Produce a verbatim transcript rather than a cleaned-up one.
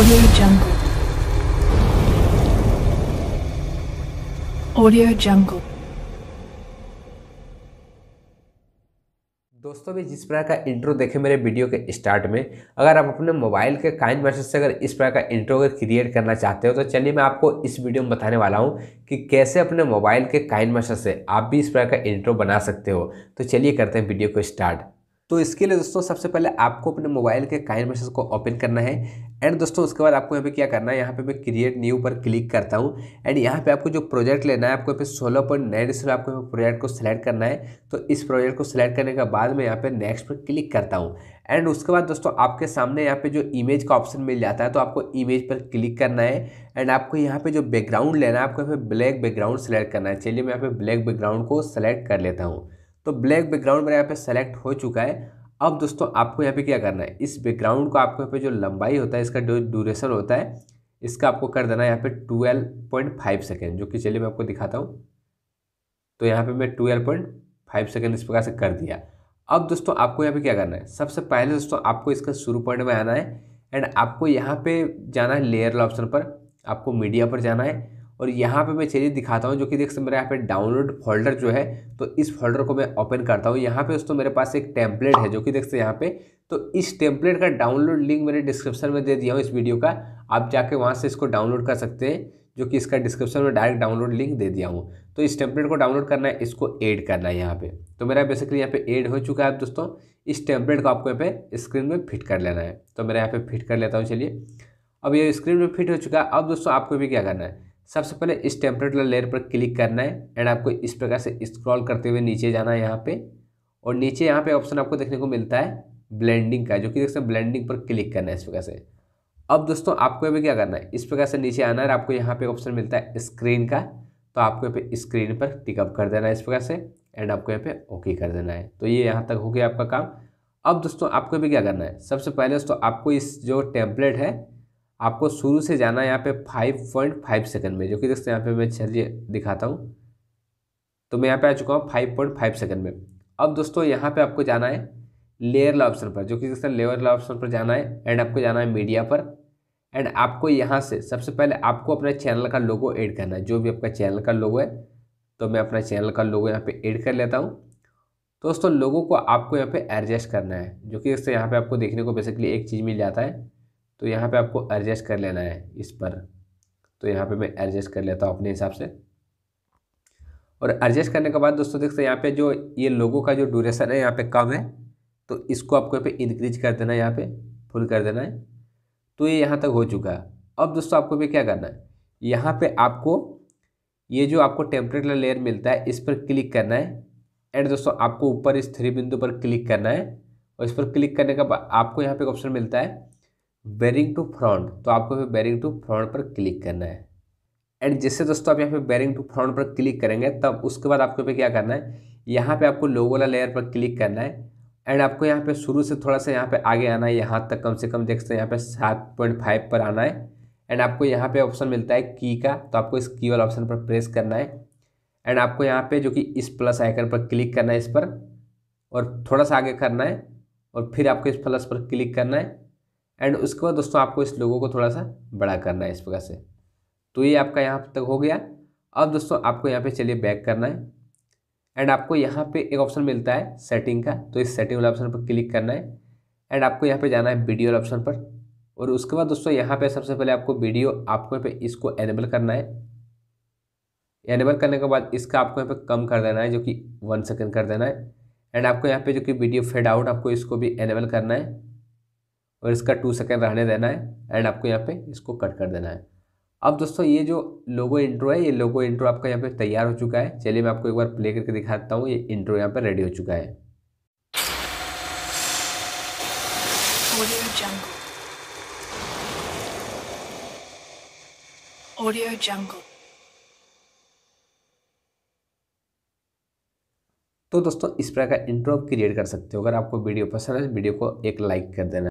Audio Jungle. Audio Jungle. दोस्तों भी जिस प्रकार का इंट्रो देखे मेरे वीडियो के स्टार्ट में, अगर आप अपने मोबाइल के काइनमास्टर से अगर इस प्रकार का इंट्रो अगर क्रिएट करना चाहते हो तो चलिए मैं आपको इस वीडियो में बताने वाला हूं कि कैसे अपने मोबाइल के काइनमास्टर से आप भी इस प्रकार का इंट्रो बना सकते हो। तो चलिए करते हैं वीडियो को स्टार्ट। तो इसके लिए दोस्तों सबसे पहले आपको अपने मोबाइल के काइनमास्टर को ओपन करना है एंड दोस्तों उसके बाद आपको यहाँ पे क्या करना है, यहाँ पे मैं क्रिएट न्यू पर क्लिक करता हूँ एंड यहाँ पे आपको जो प्रोजेक्ट लेना है आपको यहाँ पे सोलह पॉइंट नाइन जीरो आपको यहाँ पे प्रोजेक्ट को सिलेक्ट करना है। तो इस प्रोजेक्ट को सिलेक्ट करने के बाद मैं यहाँ पे नेक्स्ट पर क्लिक करता हूँ एंड उसके बाद दोस्तों आपके सामने यहाँ पे जो इमेज का ऑप्शन मिल जाता है तो आपको इमेज पर क्लिक करना है एंड आपको यहाँ पे जो बैकग्राउंड लेना है आपको यहाँ पे ब्लैक बैकग्राउंड सेलेक्ट करना है। चलिए मैं यहाँ पे ब्लैक बैकग्राउंड को सेलेक्ट कर लेता हूँ। तो ब्लैक बैकग्राउंड मेरा यहाँ पे सेलेक्ट हो चुका है। अब दोस्तों आपको यहाँ पे क्या करना है, इस बैकग्राउंड को आपको यहाँ पे जो लंबाई होता है इसका जो ड्यूरेशन होता है इसका आपको कर देना है यहाँ पे ट्वेल्व पॉइंट फाइव सेकेंड, जो कि चलिए मैं आपको दिखाता हूँ। तो यहाँ पे मैं ट्वेल्व पॉइंट फाइव सेकेंड इस प्रकार से कर दिया। अब दोस्तों आपको यहाँ पे क्या करना है, सबसे पहले दोस्तों आपको इसका शुरू पॉइंट में आना है एंड आपको यहाँ पर जाना है लेयर वाला ऑप्शन पर, आपको मीडिया पर जाना है और यहाँ पे मैं चीज़ें दिखाता हूँ जो कि देख सकते मेरे यहाँ पे डाउनलोड फोल्डर जो है तो इस फोल्डर को मैं ओपन करता हूँ। यहाँ पे दोस्तों मेरे पास एक टेम्पलेट है जो कि देख सकते यहाँ पे, तो इस टेम्पलेट का डाउनलोड लिंक मैंने डिस्क्रिप्शन में दे दिया हूँ इस वीडियो का, आप जाके वहाँ से इसको डाउनलोड कर सकते हैं, जो कि इसका डिस्क्रिप्शन में डायरेक्ट डाउनलोड लिंक दे दिया हूँ। तो इस टेम्पलेट को डाउनलोड करना है, इसको ऐड करना है यहाँ पे। तो मेरा बेसिकली यहाँ पे ऐड हो चुका है। दोस्तों इस टेम्पलेट को आपको यहाँ पे स्क्रीन में फिट कर लेना है, तो मेरा यहाँ पे फिट कर लेता हूँ। चलिए अब ये स्क्रीन में फिट हो चुका है। अब दोस्तों आपको भी क्या करना है, सबसे पहले इस टेम्पलेट वाले लेयर पर क्लिक करना है एंड आपको इस प्रकार से स्क्रॉल करते हुए नीचे जाना है यहाँ पे, और नीचे यहाँ पे ऑप्शन आपको देखने को मिलता है ब्लेंडिंग का, जो कि देख सकते हैं ब्लेंडिंग पर क्लिक करना है इस प्रकार से। अब दोस्तों आपको यहाँ पे क्या करना है, इस प्रकार से नीचे आना है और आपको यहाँ पे ऑप्शन मिलता है स्क्रीन का, तो आपको यहाँ पे स्क्रीन पर टिकअप कर देना है इस प्रकार से एंड आपको यहाँ पे ओके कर देना है। तो ये यहाँ तक हो गया आपका काम। अब दोस्तों आपको भी क्या करना है, सबसे पहले दोस्तों आपको इस जो टेम्पलेट है आपको शुरू से जाना है यहाँ पे फाइव पॉइंट फाइव सेकंड में, जो कि दोस्तों यहाँ पे मैं चलिए दिखाता हूँ। तो मैं यहाँ पे आ चुका हूँ फाइव पॉइंट फाइव सेकंड में। अब दोस्तों यहाँ पे आपको जाना है लेयर वाला ऑप्शन पर, जो कि दोस्तों लेयर वाला ऑप्शन पर जाना है एंड आपको जाना है मीडिया पर एंड आपको यहाँ से सबसे पहले आपको अपने चैनल का लोगो ऐड करना है, जो भी आपका चैनल का लोगो है। तो मैं अपना चैनल का लोगो यहाँ पर ऐड कर लेता हूँ। दोस्तों लोगों को आपको यहाँ पर एडजस्ट करना है, जो कि दोस्तों यहाँ पर आपको देखने को बेसिकली एक चीज़ मिल जाता है, तो यहाँ पे आपको एडजस्ट कर लेना है इस पर। तो यहाँ पे मैं एडजस्ट कर लेता हूँ अपने हिसाब से, और एडजस्ट करने के बाद दोस्तों देखते हैं यहाँ पे जो ये लोगों का जो ड्यूरेशन है यहाँ पे कम है, तो इसको आपको यहाँ पे इंक्रीज कर देना है, यहाँ पे फुल कर देना है। तो ये यहाँ तक हो चुका है। अब दोस्तों आपको भी क्या करना है, यहाँ पर आपको ये जो आपको टेम्पलेट वाला लेयर मिलता है इस पर क्लिक करना है एंड दोस्तों आपको ऊपर इस थ्री बिंदु पर क्लिक करना है, और इस पर क्लिक करने के बाद आपको यहाँ पर ऑप्शन मिलता है बेरिंग टू फ्रंट, तो आपको यहाँ पे बेरिंग टू फ्रंट पर क्लिक करना है एंड जिससे दोस्तों आप यहाँ पे बेरिंग टू फ्रंट पर क्लिक करेंगे तब उसके बाद आपको पे क्या करना है, यहाँ पे आपको लोगो वाला लेयर पर क्लिक करना है एंड आपको यहाँ पे शुरू से थोड़ा सा यहाँ पे आगे आना है, यहाँ तक कम से कम देखते हैं यहाँ पे सात पॉइंट फाइव पर आना है एंड आपको यहाँ पे ऑप्शन मिलता है की का, तो आपको इस की वाला ऑप्शन पर प्रेस करना है एंड आपको यहाँ पे जो कि इस प्लस आइकन पर क्लिक करना है इस पर, और थोड़ा सा आगे करना है और फिर आपको इस प्लस पर क्लिक करना है एंड उसके बाद दोस्तों आपको इस लोगो को थोड़ा सा बड़ा करना है इस प्रकार से। तो ये आपका यहाँ तक हो गया। अब दोस्तों आपको यहाँ पे चलिए बैक करना है एंड आपको यहाँ पे एक ऑप्शन मिलता है सेटिंग का, तो इस सेटिंग वाला ऑप्शन पर क्लिक करना है एंड आपको यहाँ पे जाना है वीडियो वाला ऑप्शन पर, और उसके बाद दोस्तों यहाँ पे सबसे पहले आपको वीडियो आपको यहाँ पे इसको एनेबल करना है। एनेबल करने के बाद इसका आपको यहाँ पे कम कर देना है, जो कि वन सेकेंड कर देना है एंड आपको यहाँ पे जो कि वीडियो फेड आउट आपको इसको भी एनेबल करना है और इसका टू सेकेंड रहने देना है एंड आपको यहाँ पे इसको कट कर देना है। अब दोस्तों ये जो लोगो इंट्रो है, ये लोगो इंट्रो आपका यहाँ पे तैयार हो चुका है। चलिए मैं आपको एक बार प्ले करके दिखाता हूँ, ये इंट्रो यहाँ पे रेडी हो चुका है। Audio jungle, audio jungle. तो दोस्तों इस प्रकार का इंट्रो आप क्रिएट कर सकते हो। अगर आपको वीडियो पसंद है वीडियो को एक लाइक कर देना।